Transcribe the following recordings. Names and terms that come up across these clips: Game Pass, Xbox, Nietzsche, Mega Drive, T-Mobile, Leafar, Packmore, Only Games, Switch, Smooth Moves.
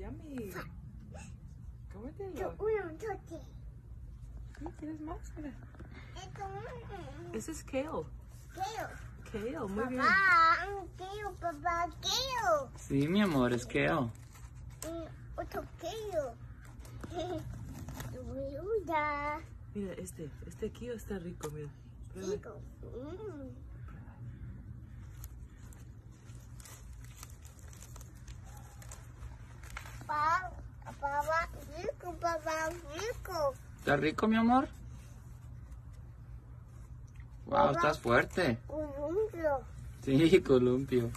Yummy. Cómetelo. ¿Quieres más? Mira. Ese es kale. Kale, muy bien. Papá, kale. Sí, mi amor, es kale. Otro kale. Mira, este aquí está rico, mira. Prueba. Rico. Papá, rico. ¿Está rico, mi amor? Wow, papá, estás fuerte. Columpio. Sí, columpio.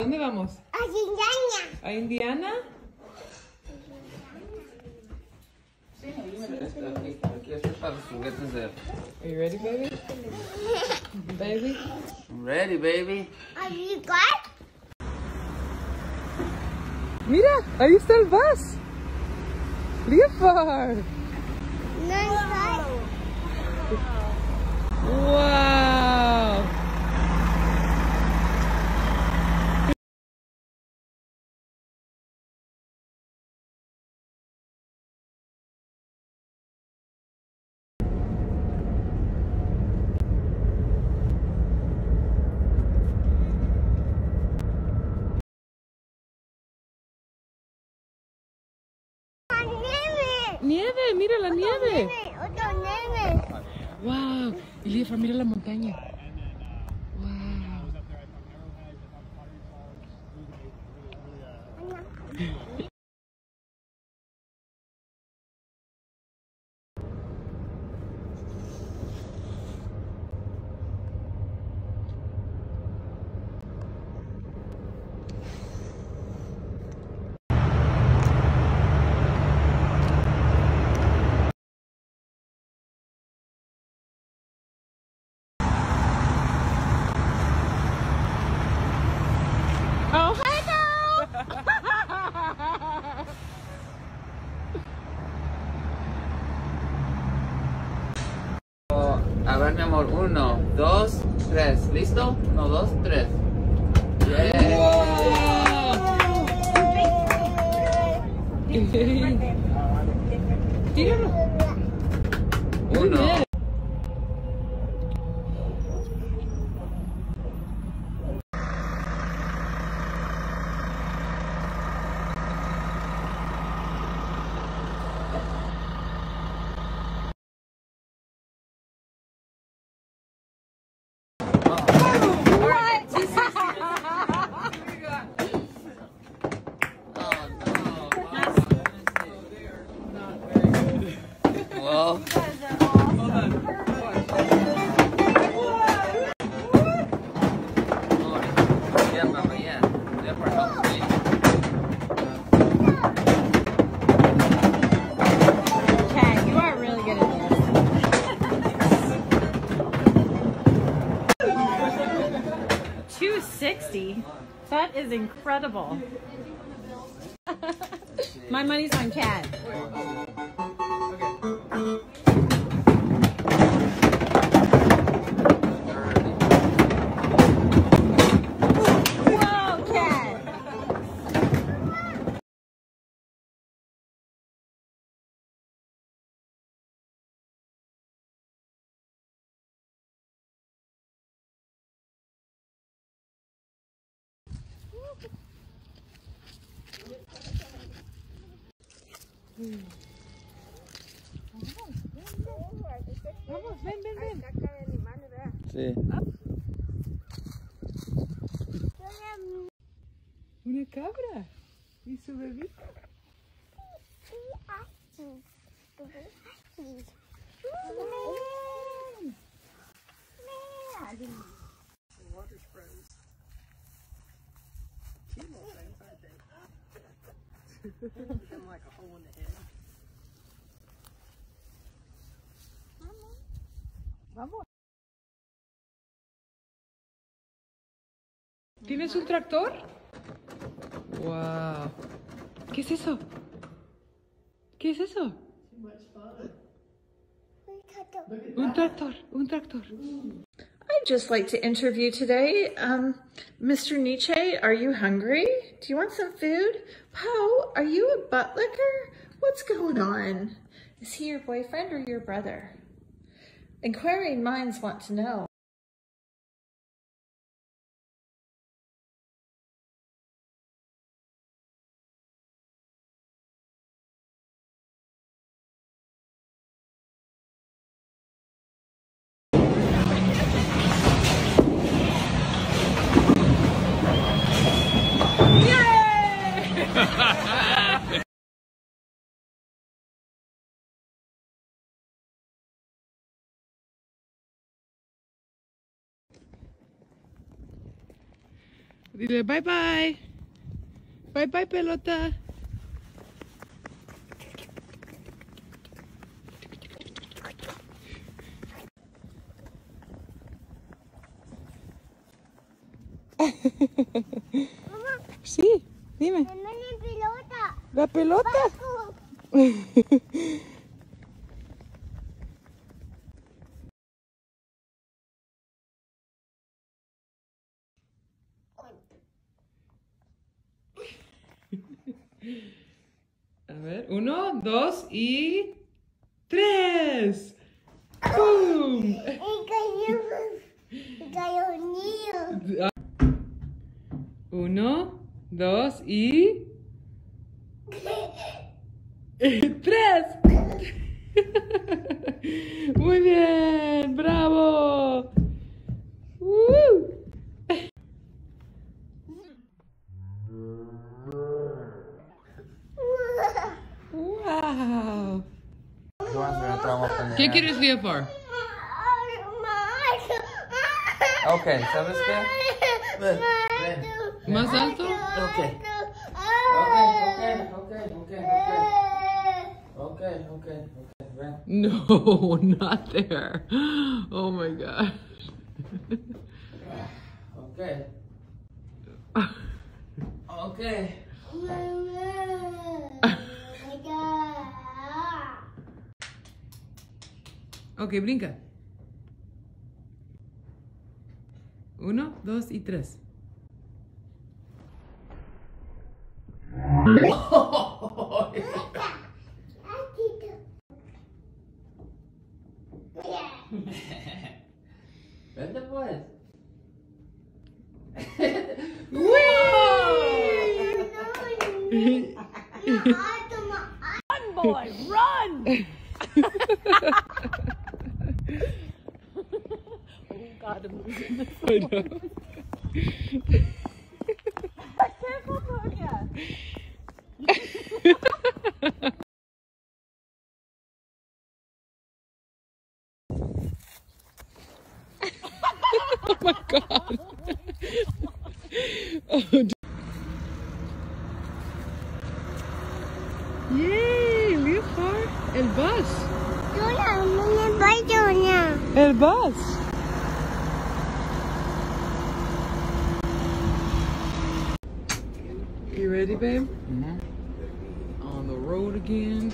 ¿Dónde vamos? A Indiana. ¿A Indiana? Sí, aquí es para los juguetes de... Are you ready, baby? Baby? I'm ready, baby. Are you good? Mira, ahí está el bus. Leafar. Wow. Wow. Nieve, mira la nieve. Otra nieve. Wow, y Leafar, mira la montaña. Wow. A ver, mi amor, 1, 2, 3, ¿listo? 1, 2, 3. Yeah. Wow. Tíralo. 1. That is incredible. My money's on Cat. Vamos, ven. Sí. Una cabra y su bebé. T-Mobile, aren't they? Give them like a hole in the head. Vamos. Vamos. ¿Tienes un tractor? ¡Wow! ¿Qué es eso? ¿Qué es eso? Un tractor. I'd just like to interview today, Mr. Nietzsche, are you hungry? Do you want some food? Poe, are you a butt licker? What's going on? Is he your boyfriend or your brother? Inquiring minds want to know. Dile bye bye. Bye bye, pelota. Mamá. Sí, dime. Mamá, la pelota. ¿La pelota? A ver, 1, 2 y 3. ¡Pum! Cayó un niño. 1, 2 y 3. Muy bien, bravo. Wow. ¿Qué quieres, Leafar? Ok, ¿sabes qué? Ven. ¿Más alto? Ok, ven. No, not there. Oh my God. Ok. Ok, brinca. 1, 2 y 3. Vente pues. ¡Uy! Run, boy, run! God, I'm losing this one. I know. I can't go for it. Oh my God. Oh, yay, Leafar. El bus. El bus. You ready, babe? Mm-hmm. On the road again.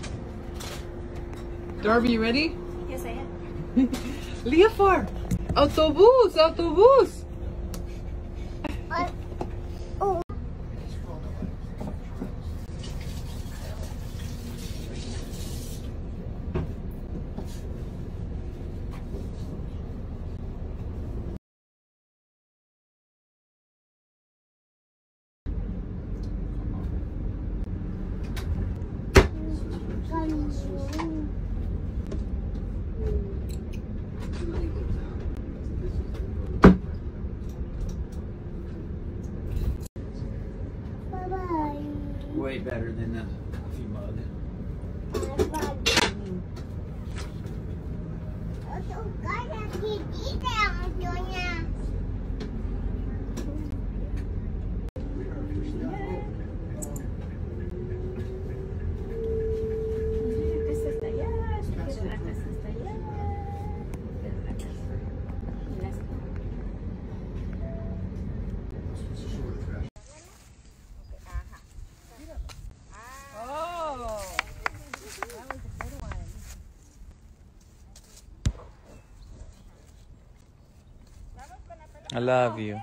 Darby, you ready? Yes, I am. Leafar! Autobus! Autobus! Oh. Way better than the coffee mug. We are officially I love you.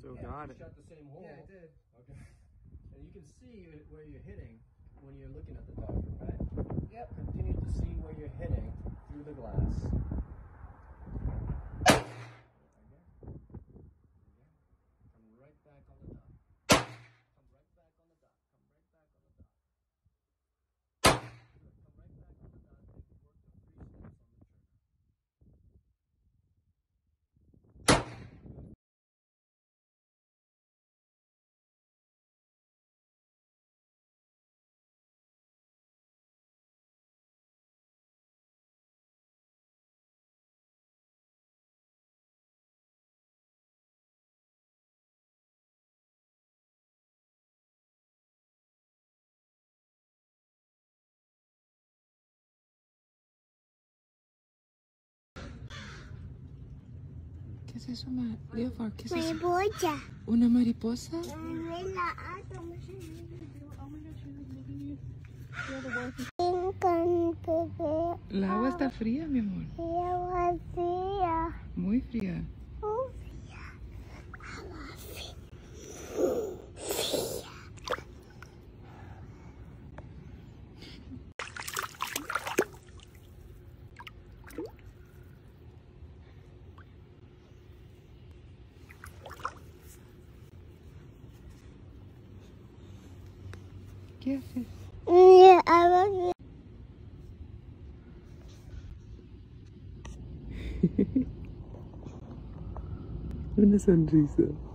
Still got it. Shot the same hole. Yeah, I did. Okay. And you can see where you're hitting when you're looking at the dog, right? Yep. Continue to see where you're hitting through the glass. Okay. Come right back on the dot. Come right back on the dot. Come right back on the dot. Come right back on the dot. Work the 3 steps on the turn. ¿Qué es eso, Leafar? ¿Qué es eso? Mariposa. ¿Una mariposa? El agua está fría, mi amor. El agua fría. Muy fría. ¿Qué haces? Una sonrisa.